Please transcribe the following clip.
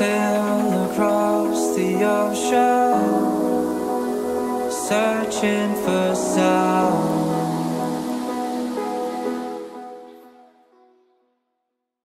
sail across the ocean, searching for sound.